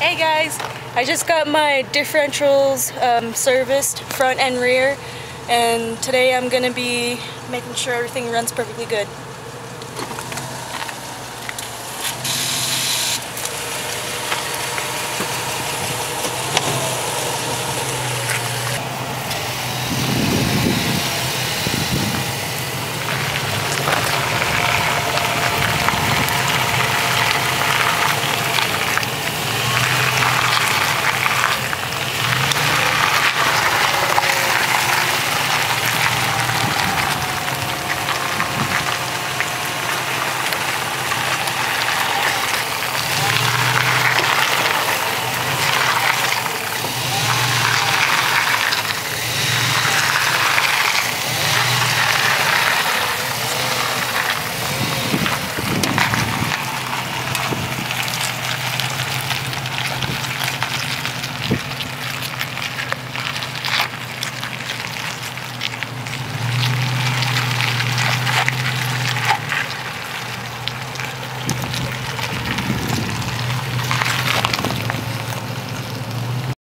Hey guys, I just got my differentials serviced, front and rear, and today I'm gonna be making sure everything runs perfectly good.